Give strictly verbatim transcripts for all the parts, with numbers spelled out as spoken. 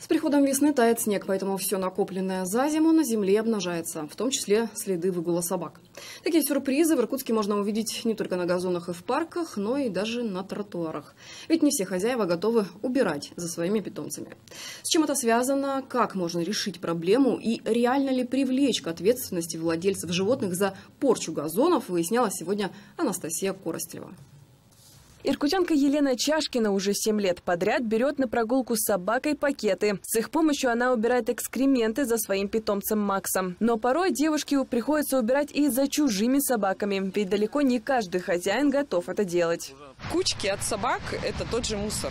С приходом весны тает снег, поэтому все накопленное за зиму на земле обнажается, в том числе следы выгула собак. Такие сюрпризы в Иркутске можно увидеть не только на газонах и в парках, но и даже на тротуарах. Ведь не все хозяева готовы убирать за своими питомцами. С чем это связано, как можно решить проблему и реально ли привлечь к ответственности владельцев животных за порчу газонов, выясняла сегодня Анастасия Коростелева. Иркутянка Елена Чашкина уже семь лет подряд берет на прогулку с собакой пакеты. С их помощью она убирает экскременты за своим питомцем Максом. Но порой девушке приходится убирать и за чужими собаками, ведь далеко не каждый хозяин готов это делать. Кучки от собак – это тот же мусор.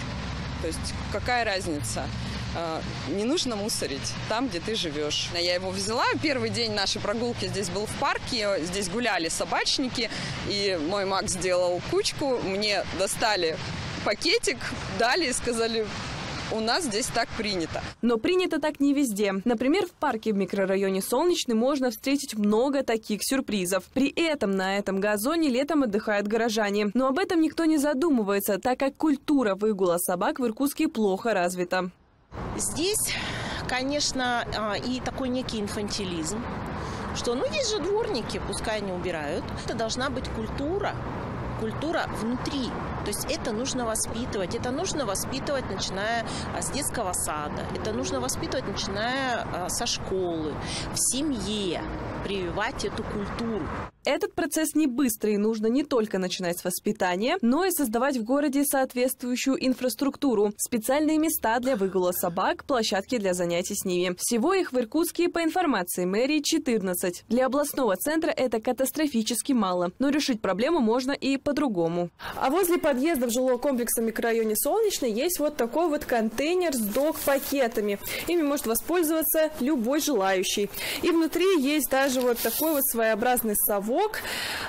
То есть какая разница? Не нужно мусорить там, где ты живешь. Я его взяла. Первый день нашей прогулки здесь был в парке. Здесь гуляли собачники. И мой Макс сделал кучку. Мне достали пакетик, дали и сказали: у нас здесь так принято. Но принято так не везде. Например, в парке в микрорайоне Солнечный можно встретить много таких сюрпризов. При этом на этом газоне летом отдыхают горожане. Но об этом никто не задумывается, так как культура выгула собак в Иркутске плохо развита. Здесь, конечно, и такой некий инфантилизм, что ну есть же дворники, пускай они убирают. Это должна быть культура, культура внутри. То есть это нужно воспитывать. Это нужно воспитывать, начиная с детского сада. Это нужно воспитывать, начиная со школы, в семье, прививать эту культуру. Этот процесс не быстрый, нужно не только начинать с воспитания, но и создавать в городе соответствующую инфраструктуру, специальные места для выгула собак, площадки для занятий с ними. Всего их в Иркутске, по информации мэрии, четырнадцать. Для областного центра это катастрофически мало, но решить проблему можно и по-другому. А возле подъезда в жилого комплекса в микрорайоне Солнечный есть вот такой вот контейнер с дог-пакетами. Ими может воспользоваться любой желающий. И внутри есть даже вот такой вот своеобразный совок,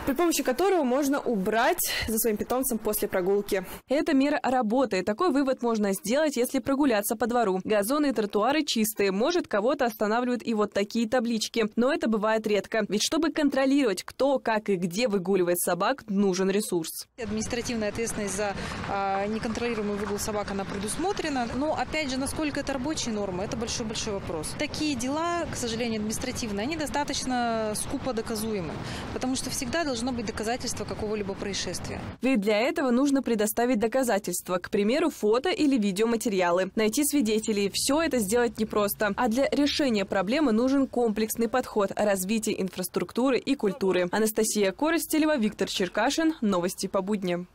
при помощи которого можно убрать за своим питомцем после прогулки. Эта мера работает. Такой вывод можно сделать, если прогуляться по двору. Газоны и тротуары чистые. Может, кого-то останавливают и вот такие таблички. Но это бывает редко. Ведь чтобы контролировать, кто, как и где выгуливает собак, нужен ресурс. Административная ответственность за э, неконтролируемый выгул собак, она предусмотрена. Но, опять же, насколько это рабочие нормы, это большой-большой вопрос. Такие дела, к сожалению, административные, они достаточно скупо доказуемы. Потому что всегда должно быть доказательство какого-либо происшествия. Ведь для этого нужно предоставить доказательства, к примеру, фото или видеоматериалы, найти свидетелей. Все это сделать непросто. А для решения проблемы нужен комплексный подход, развитие инфраструктуры и культуры. Анастасия Коростелева, Виктор Черкашин. Новости по будням.